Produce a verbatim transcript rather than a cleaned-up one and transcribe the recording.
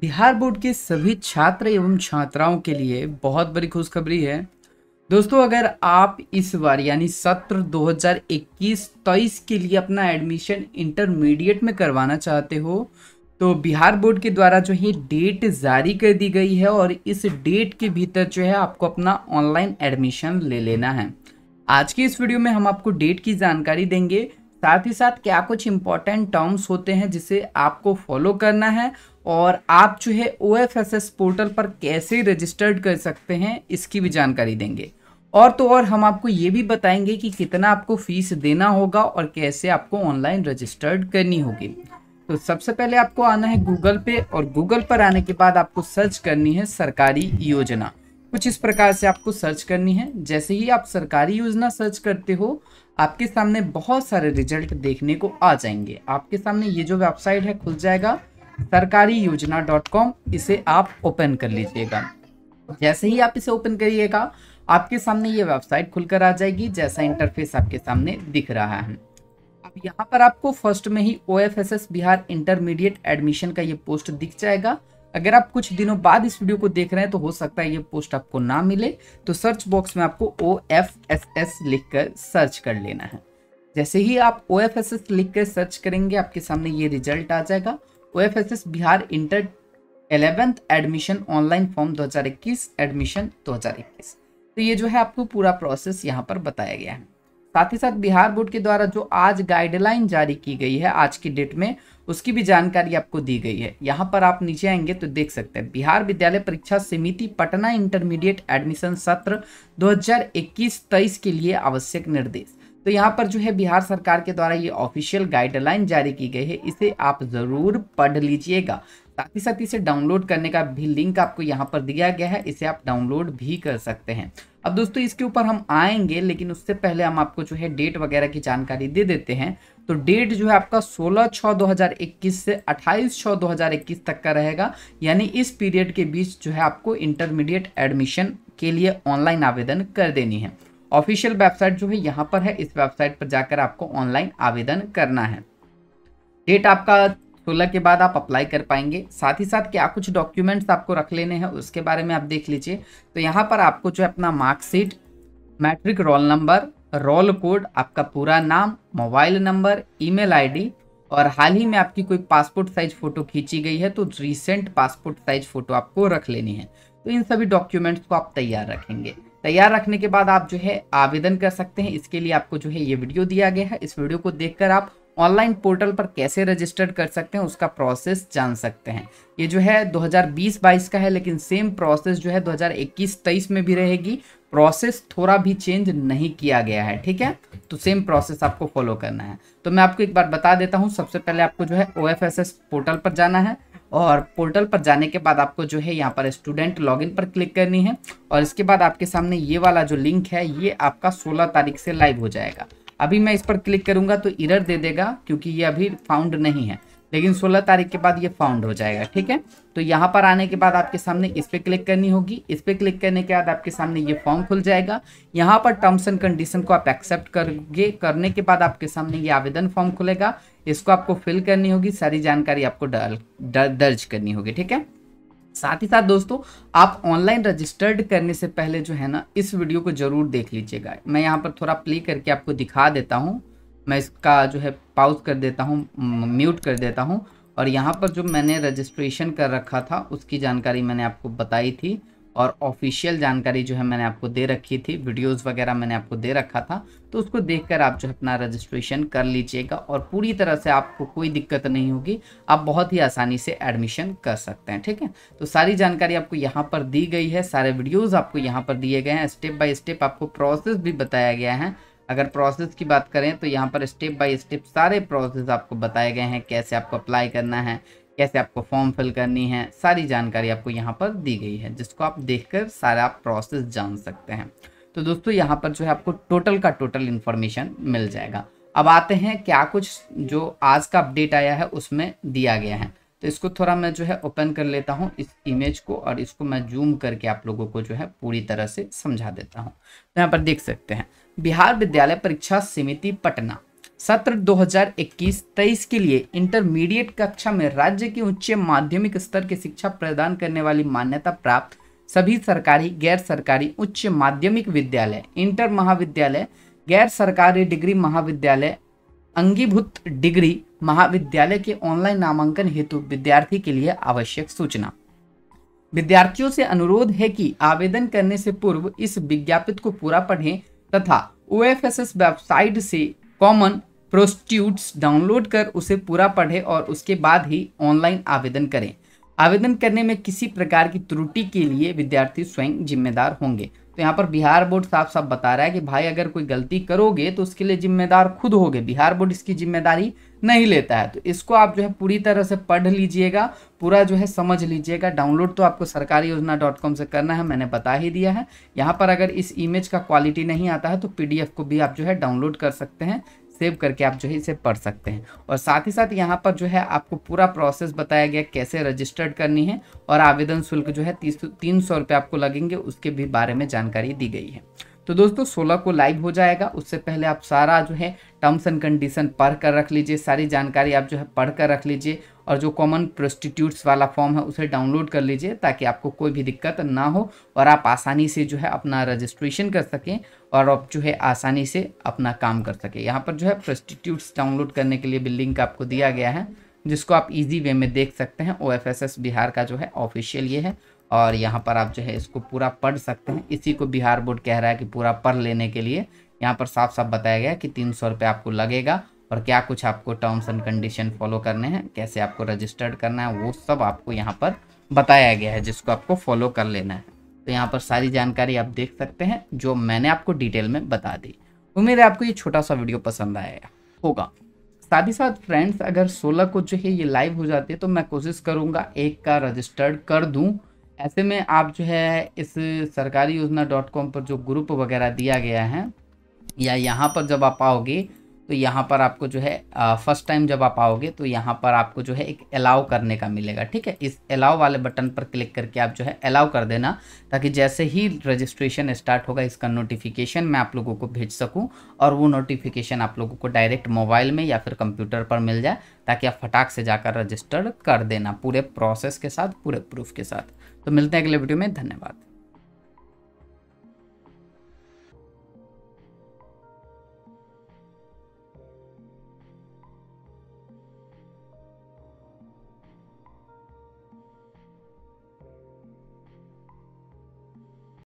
Bihar board के सभी छात्र एवं छात्राओं के लिए बहुत बड़ी खुशखबरी है दोस्तों। अगर आप इस बार यानी सत्र दो हज़ार इक्कीस तेईस के लिए अपना एडमिशन इंटरमीडिएट में करवाना चाहते हो तो बिहार बोर्ड के द्वारा जो है डेट जारी कर दी गई है और इस डेट के भीतर जो है आपको अपना ऑनलाइन एडमिशन ले लेना है। आज की इस वीडियो में हम आपको डेट की जानकारी देंगे, साथ ही साथ क्या कुछ इम्पॉर्टेंट टर्म्स होते हैं जिसे आपको फॉलो करना है और आप जो है O F S S portal पर कैसे रजिस्टर्ड कर सकते हैं इसकी भी जानकारी देंगे। और तो और हम आपको ये भी बताएंगे कि कितना आपको फीस देना होगा और कैसे आपको ऑनलाइन रजिस्टर्ड करनी होगी। तो सबसे पहले आपको आना है गूगल पे और गूगल पर आने के बाद आपको सर्च करनी है सरकारी योजना। कुछ इस प्रकार से आपको सर्च करनी है। जैसे ही आप सरकारी योजना सर्च करते हो आपके सामने बहुत सारे रिजल्ट देखने को आ जाएंगे। आपके सामने ये जो वेबसाइट है खुल जाएगा सरकारी योजना डॉट कॉम। इसे आप ओपन कर लीजिएगा। जैसे ही आप इसे ओपन करिएगा आपके सामने ये वेबसाइट खुलकर आ जाएगी, जैसा इंटरफेस आपके सामने दिख रहा है। यहाँ पर आपको फर्स्ट में ही O F S S Bihar intermediate admission का ये पोस्ट दिख जाएगा। अगर आप कुछ दिनों बाद इस वीडियो को देख रहे हैं तो हो सकता है ये पोस्ट आपको ना मिले, तो सर्च बॉक्स में आपको ओ एफ एस एस लिखकर सर्च कर लेना है। जैसे ही आप ओ एफ एस एस लिखकर सर्च करेंगे आपके सामने ये रिजल्ट आ जाएगा। O F S S Bihar inter eleventh admission online form दो हज़ार इक्कीस एडमिशन दो हज़ार इक्कीस। तो ये जो है आपको पूरा प्रोसेस यहाँ पर बताया गया है। साथ ही साथ बिहार बोर्ड के द्वारा जो आज गाइडलाइन जारी की गई है आज की डेट में, उसकी भी जानकारी आपको दी गई है। यहाँ पर आप नीचे आएंगे तो देख सकते हैं बिहार विद्यालय परीक्षा समिति पटना इंटरमीडिएट एडमिशन सत्र दो हज़ार इक्कीस तेईस के लिए आवश्यक निर्देश। तो यहाँ पर जो है बिहार सरकार के द्वारा ये ऑफिशियल गाइडलाइन जारी की गई है, इसे आप ज़रूर पढ़ लीजिएगा। साथ ही साथ इसे डाउनलोड करने का भी लिंक आपको यहाँ पर दिया गया है, इसे आप डाउनलोड भी कर सकते हैं। अब दोस्तों इसके ऊपर हम आएंगे, लेकिन उससे पहले हम आपको जो है डेट वगैरह की जानकारी दे देते हैं। तो डेट जो है आपका सोलह छः दो हज़ार इक्कीस से अट्ठाईस छः दो हज़ार इक्कीस तक का रहेगा, यानी इस पीरियड के बीच जो है आपको इंटरमीडिएट एडमिशन के लिए ऑनलाइन आवेदन कर देनी है। ऑफिशियल वेबसाइट जो है यहाँ पर है, इस वेबसाइट पर जाकर आपको ऑनलाइन आवेदन करना है। डेट आपका सोलह के बाद आप अप्लाई कर पाएंगे। साथ ही साथ क्या कुछ डॉक्यूमेंट्स आपको रख लेने हैं उसके बारे में आप देख लीजिए। तो यहाँ पर आपको जो है अपना marksheet, matric roll number, roll code, आपका पूरा नाम, मोबाइल नंबर, ईमेल आईडी, और हाल ही में आपकी कोई पासपोर्ट साइज फ़ोटो खींची गई है तो रिसेंट पासपोर्ट साइज फ़ोटो आपको रख लेनी है। तो इन सभी डॉक्यूमेंट्स को आप तैयार रखेंगे। तैयार रखने के बाद आप जो है आवेदन कर सकते हैं। इसके लिए आपको जो है ये वीडियो दिया गया है। इस वीडियो को देखकर आप ऑनलाइन पोर्टल पर कैसे रजिस्टर कर सकते हैं उसका प्रोसेस जान सकते हैं। ये जो है दो हज़ार बीस बाईस का है, लेकिन सेम प्रोसेस जो है दो हज़ार इक्कीस तेईस में भी रहेगी। प्रोसेस थोड़ा भी चेंज नहीं किया गया है, ठीक है। तो सेम प्रोसेस आपको फॉलो करना है। तो मैं आपको एक बार बता देता हूँ। सबसे पहले आपको जो है O F S S portal पर जाना है और पोर्टल पर जाने के बाद आपको जो है यहाँ पर स्टूडेंट लॉगिन पर क्लिक करनी है और इसके बाद आपके सामने ये वाला जो लिंक है ये आपका सोलह तारीख से लाइव हो जाएगा। अभी मैं इस पर क्लिक करूंगा तो एरर दे देगा क्योंकि ये अभी फाउंड नहीं है, लेकिन सोलह तारीख के बाद ये फाउंड हो जाएगा, ठीक है। तो यहाँ पर आने के बाद आपके सामने इस पर क्लिक करनी होगी। इस पर क्लिक करने के बाद आपके सामने ये फॉर्म खुल जाएगा। यहाँ पर टर्म्स एंड कंडीशन को आप एक्सेप्ट करोगे। करने के बाद आपके सामने ये आवेदन फॉर्म खुलेगा, इसको आपको फिल करनी होगी। सारी जानकारी आपको डाल दर्ज करनी होगी, ठीक है। साथ ही साथ दोस्तों आप ऑनलाइन रजिस्टर्ड करने से पहले जो है ना इस वीडियो को ज़रूर देख लीजिएगा। मैं यहाँ पर थोड़ा प्ले करके आपको दिखा देता हूँ। मैं इसका जो है पॉज कर देता हूँ, म्यूट कर देता हूँ। और यहाँ पर जो मैंने रजिस्ट्रेशन कर रखा था उसकी जानकारी मैंने आपको बताई थी और ऑफिशियल जानकारी जो है मैंने आपको दे रखी थी, वीडियोस वगैरह मैंने आपको दे रखा था। तो उसको देखकर आप जो अपना रजिस्ट्रेशन कर लीजिएगा और पूरी तरह से आपको कोई दिक्कत नहीं होगी, आप बहुत ही आसानी से एडमिशन कर सकते हैं, ठीक है। तो सारी जानकारी आपको यहाँ पर दी गई है, सारे वीडियोस आपको यहाँ पर दिए गए हैं। स्टेप बाय स्टेप आपको प्रोसेस भी बताया गया है। अगर प्रोसेस की बात करें तो यहाँ पर स्टेप बाय स्टेप सारे प्रोसेस आपको बताए गए हैं। कैसे आपको अप्लाई करना है, कैसे आपको फॉर्म फिल करनी है, सारी जानकारी आपको यहाँ पर दी गई है, जिसको आप देखकर सारा आप प्रोसेस जान सकते हैं। तो दोस्तों यहाँ पर जो है आपको टोटल का टोटल इन्फॉर्मेशन मिल जाएगा। अब आते हैं क्या कुछ जो आज का अपडेट आया है उसमें दिया गया है। तो इसको थोड़ा मैं जो है ओपन कर लेता हूँ इस इमेज को और इसको मैं जूम करके आप लोगों को जो है पूरी तरह से समझा देता हूँ। तो यहाँ पर देख सकते हैं बिहार विद्यालय परीक्षा समिति पटना सत्र दो हज़ार इक्कीस तेईस के लिए इंटरमीडिएट कक्षा में राज्य की उच्च माध्यमिक स्तर की शिक्षा प्रदान करने वाली मान्यता प्राप्त सभी सरकारी, गैर सरकारी उच्च माध्यमिक विद्यालय, इंटर महाविद्यालय, गैर सरकारी डिग्री महाविद्यालय, अंगीभूत डिग्री महाविद्यालय के ऑनलाइन नामांकन हेतु विद्यार्थी के लिए आवश्यक सूचना। विद्यार्थियों से अनुरोध है कि आवेदन करने से पूर्व इस विज्ञापित को पूरा पढ़ें तथा O F S S website से कॉमन प्रोस्टिट्यूट्स डाउनलोड कर उसे पूरा पढ़ें और उसके बाद ही ऑनलाइन आवेदन करें। आवेदन करने में किसी प्रकार की त्रुटि के लिए विद्यार्थी स्वयं जिम्मेदार होंगे। तो यहाँ पर बिहार बोर्ड साफ साफ बता रहा है कि भाई अगर कोई गलती करोगे तो उसके लिए जिम्मेदार खुद होगे, बिहार बोर्ड इसकी जिम्मेदारी नहीं लेता है। तो इसको आप जो है पूरी तरह से पढ़ लीजिएगा, पूरा जो है समझ लीजिएगा। डाउनलोड तो आपको सरकारी योजना डॉट कॉम से करना है, मैंने बता ही दिया है। यहाँ पर अगर इस इमेज का क्वालिटी नहीं आता है तो पी डी एफ को भी आप जो है डाउनलोड कर सकते हैं, सेव करके आप जो है इसे पढ़ सकते हैं। और साथ ही साथ यहाँ पर जो है आपको पूरा प्रोसेस बताया गया, कैसे रजिस्टर्ड करनी है और आवेदन शुल्क जो है तीन सौ रुपये आपको लगेंगे, उसके भी बारे में जानकारी दी गई है। तो दोस्तों सोलह को लाइव हो जाएगा, उससे पहले आप सारा जो है टर्म्स एंड कंडीशन पढ़ कर रख लीजिए, सारी जानकारी आप जो है पढ़ कर रख लीजिए और जो कॉमन प्रोस्टिट्यूट्स वाला फॉर्म है उसे डाउनलोड कर लीजिए ताकि आपको कोई भी दिक्कत ना हो और आप आसानी से जो है अपना रजिस्ट्रेशन कर सकें और आप जो है आसानी से अपना काम कर सकें। यहाँ पर जो है प्रोस्टिट्यूट्स डाउनलोड करने के लिए भी लिंक आपको दिया गया है, जिसको आप ईजी वे में देख सकते हैं। O F S S Bihar का जो है ऑफिशियल ये है और यहाँ पर आप जो है इसको पूरा पढ़ सकते हैं। इसी को बिहार बोर्ड कह रहा है कि पूरा पढ़ लेने के लिए यहाँ पर साफ साफ बताया गया है कि तीन सौ रुपये आपको लगेगा और क्या कुछ आपको टर्म्स एंड कंडीशन फॉलो करने हैं, कैसे आपको रजिस्टर्ड करना है, वो सब आपको यहाँ पर बताया गया है जिसको आपको फॉलो कर लेना है। तो यहाँ पर सारी जानकारी आप देख सकते हैं जो मैंने आपको डिटेल में बता दी। उम्मीद है आपको ये छोटा सा वीडियो पसंद आएगा होगा। साथ ही साथ फ्रेंड्स अगर सोलह को जो है ये लाइव हो जाती है तो मैं कोशिश करूँगा एक का रजिस्टर्ड कर दूँ। ऐसे में आप जो है इस सरकारी योजना डॉट कॉम पर जो ग्रुप वगैरह दिया गया है या यहाँ पर जब आप आओगे तो यहाँ पर आपको जो है फर्स्ट टाइम जब आप आओगे तो यहाँ पर आपको जो है एक अलाउ करने का मिलेगा, ठीक है। इस अलाउ वाले बटन पर क्लिक करके आप जो है अलाउ कर देना ताकि जैसे ही रजिस्ट्रेशन स्टार्ट होगा इसका नोटिफिकेशन मैं आप लोगों को भेज सकूं और वो नोटिफिकेशन आप लोगों को डायरेक्ट मोबाइल में या फिर कंप्यूटर पर मिल जाए ताकि आप फटाक से जाकर रजिस्टर कर देना पूरे प्रोसेस के साथ, पूरे प्रूफ के साथ। तो मिलते हैं अगले वीडियो में, धन्यवाद।